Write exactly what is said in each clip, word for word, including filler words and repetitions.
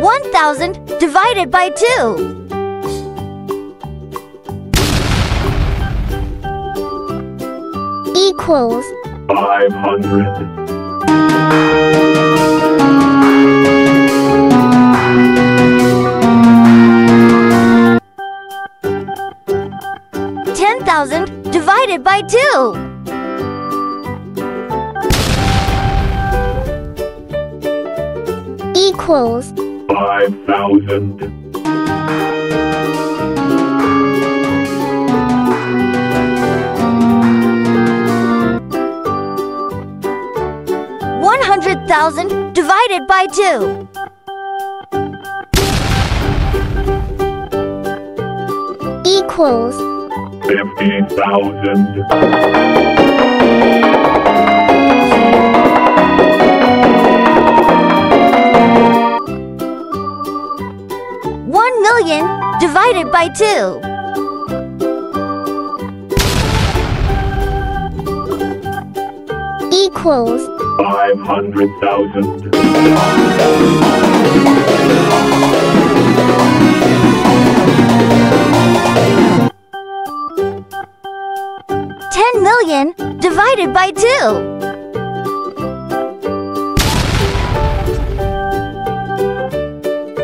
one thousand divided by two. Equals five hundred. ten thousand divided by two. Equals five thousand. one hundred thousand divided by two. Equals fifty thousand. Million divided by two. Equals five hundred thousand. Ten million divided by two.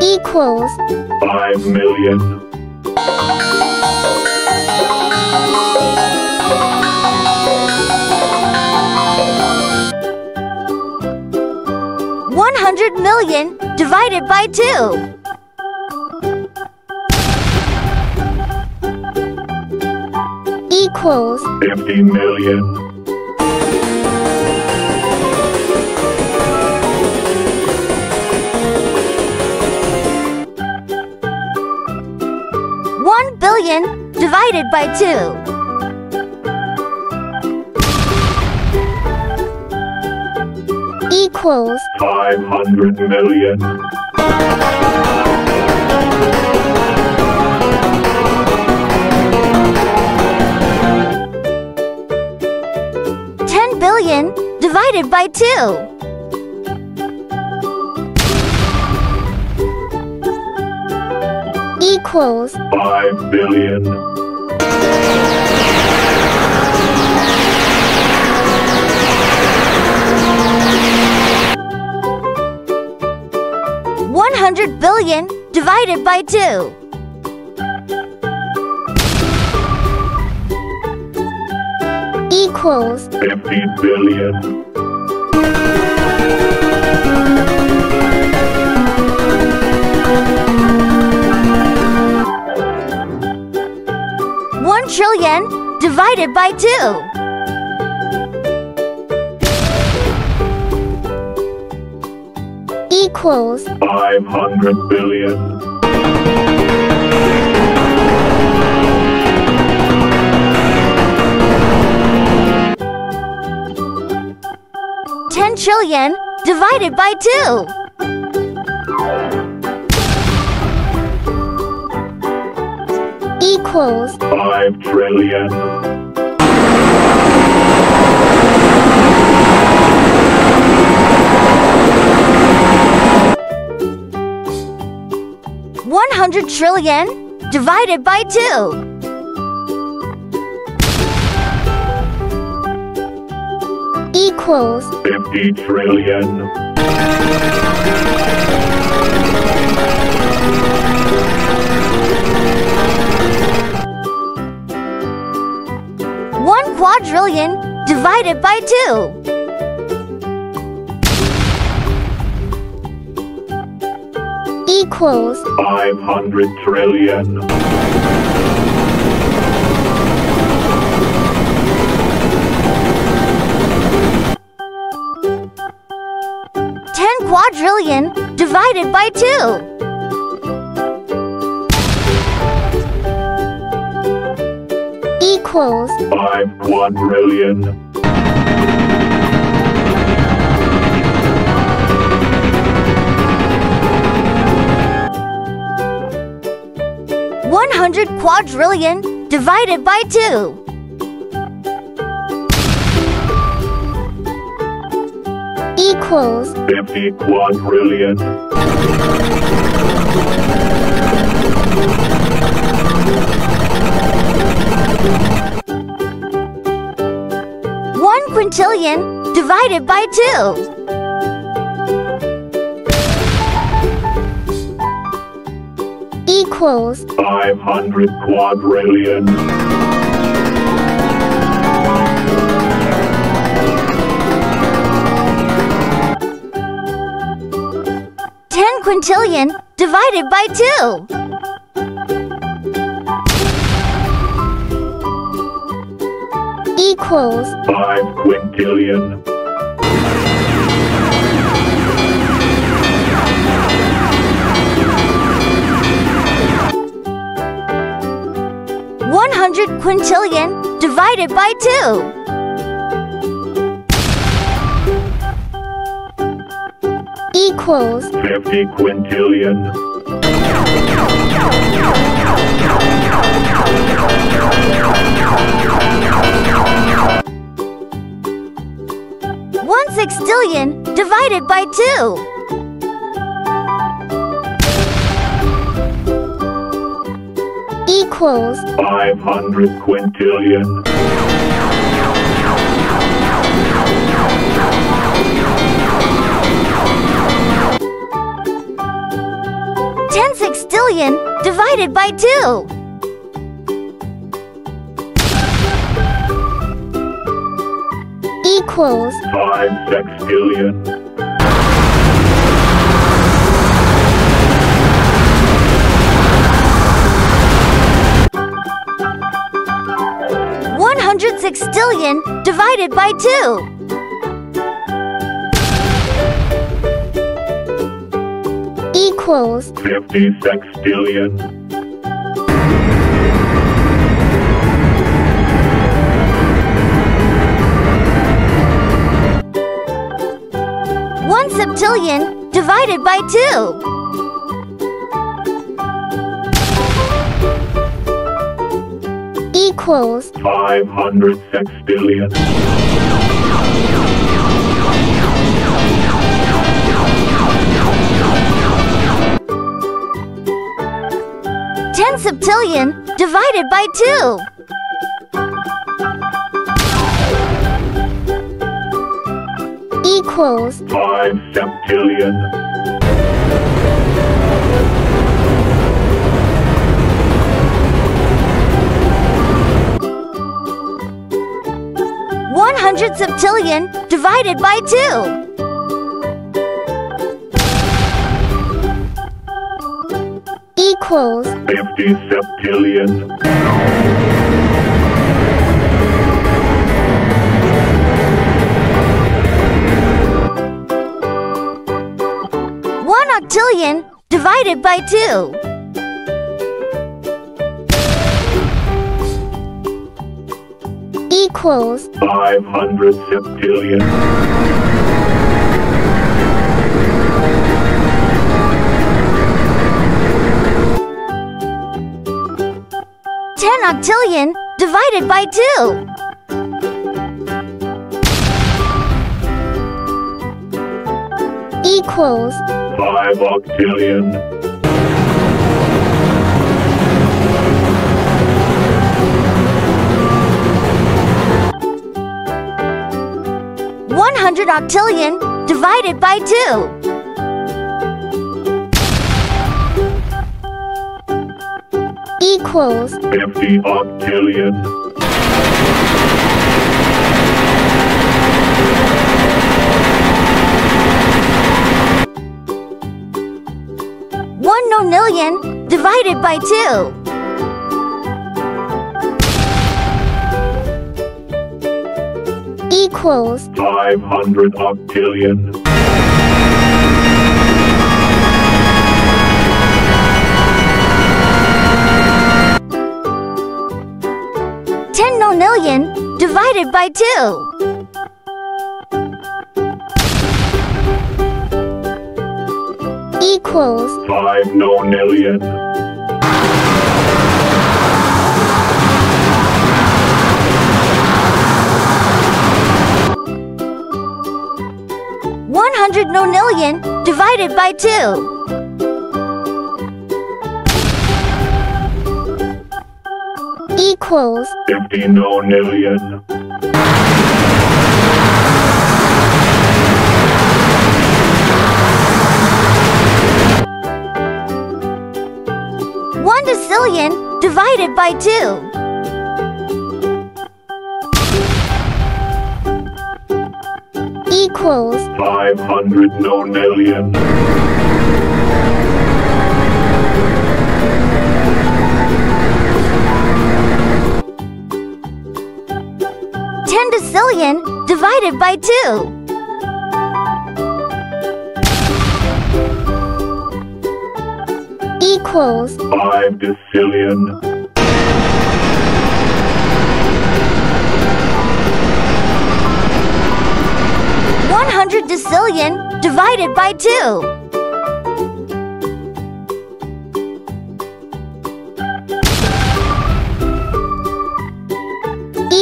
Equals Five million. One hundred million divided by two. Equals fifty million. Billion divided by two. Equals five hundred million. Ten billion divided by two. Equals five billion. One hundred billion divided by two. Equals fifty billion. Trillion divided by two. Equals five hundred billion. Ten trillion divided by two. Equals five trillion. One hundred trillion divided by two. Equals fifty trillion. Quadrillion divided by two. Equals five hundred trillion. Ten quadrillion divided by two. Equals five quadrillion. One hundred quadrillion divided by two. equals fifty quadrillion. One quintillion divided by two. Equals five hundred quadrillion. Ten quintillion divided by two. Equals five quintillion. one hundred quintillion divided by two equals fifty quintillion. One sextillion divided by two equals five hundred quintillion. Ten sextillion divided by two equals five sextillion. Sextillion divided by two equals fifty sextillion. One septillion divided by two equals five hundred sextillion. Ten septillion divided by two equals five septillion. one hundred septillion divided by two equals fifty septillion. One octillion divided by two equals five hundred septillion. Ten octillion divided by two equals five octillion. one hundred octillion divided by two equals fifty octillion. One nonillion divided by two equals five hundred octillion. Ten nonillion divided by two equals five nonillion. one hundred nonillion divided by two. Equals fifty nonillion. One decillion divided by two. Equals five hundred nonillion. Decillion divided by two. Equals five decillion. One hundred decillion divided by two.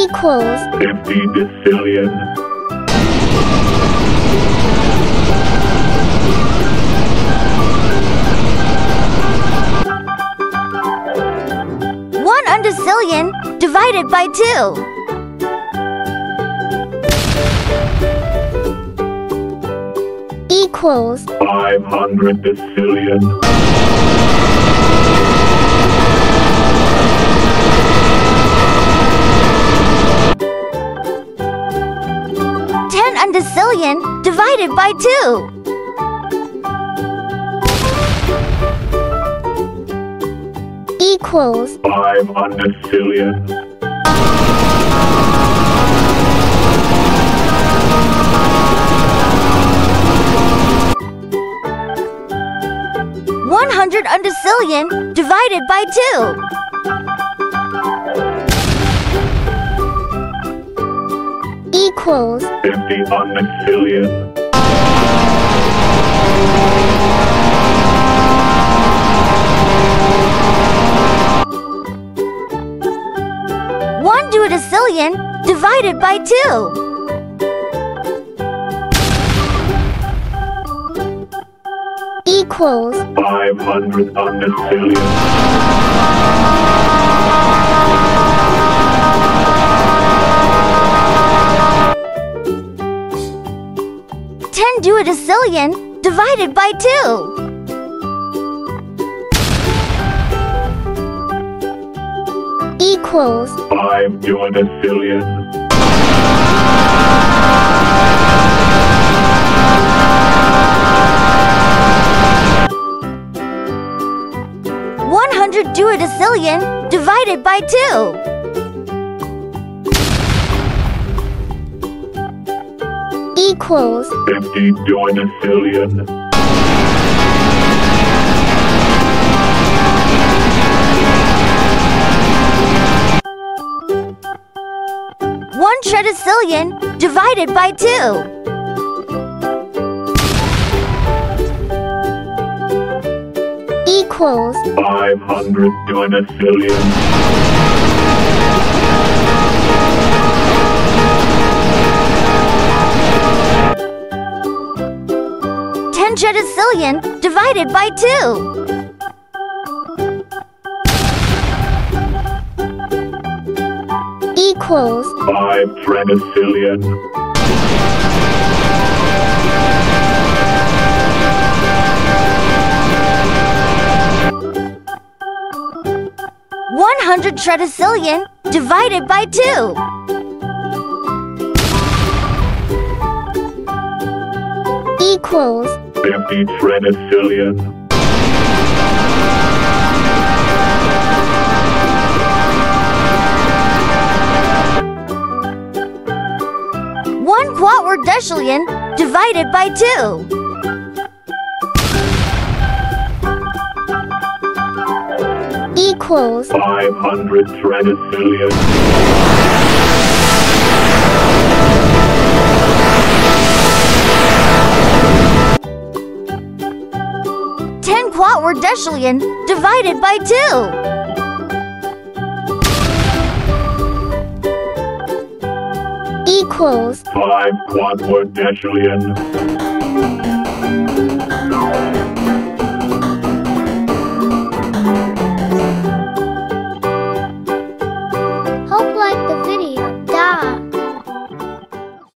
Equals fifty decillion. One undecillion divided by two. Equals five hundred decillion. Undecillion divided by two. Equals five undecillion. One hundred undecillion divided by two. Equals fifty undecillion. One duodecillion divided by two. Equals five hundred undecillion. Duodecillion divided by two. Equals five duodecillion. One hundred duodecillion divided by two. Equals fifty duodecillion. One tredecillion divided by two. Equals five hundred duodecillion. Tredecillion divided by two. Equals five tredecillion. One hundred tredecillion divided by two. Equals fifty tredecillion. One quadrdecillion divided by two. Equals five hundred tredecillion. Quadrdecillion divided by two. Equals five quadrdecillion.